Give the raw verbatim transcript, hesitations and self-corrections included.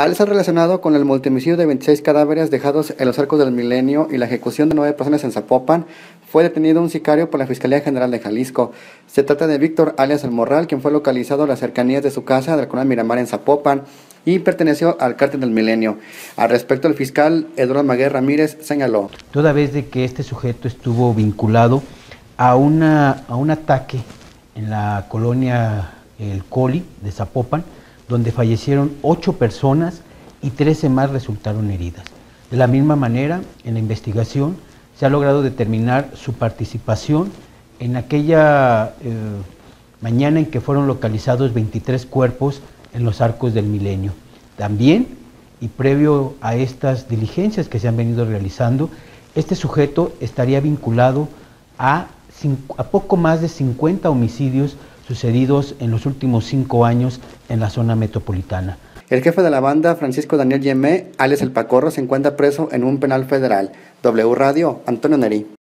Al ser relacionado con el multimicidio de veintiséis cadáveres dejados en los Arcos del Milenio y la ejecución de nueve personas en Zapopan, fue detenido un sicario por la Fiscalía General de Jalisco. Se trata de Víctor, alias El Morral, quien fue localizado en las cercanías de su casa del Colonia Miramar en Zapopan y perteneció al Cártel del Milenio. Al respecto, el fiscal Eduardo Maguer Ramírez señaló: toda vez de que este sujeto estuvo vinculado a, una, a un ataque en la colonia El Coli de Zapopan, donde fallecieron ocho personas y trece más resultaron heridas. De la misma manera, en la investigación se ha logrado determinar su participación en aquella eh, mañana en que fueron localizados veintitrés cuerpos en los Arcos del Milenio. También, y previo a estas diligencias que se han venido realizando, este sujeto estaría vinculado a, a poco más de cincuenta homicidios sucedidos en los últimos cinco años en la zona metropolitana. El jefe de la banda, Francisco Daniel Jiménez, alias El Pacorro, se encuentra preso en un penal federal. W Radio, Antonio Nerí.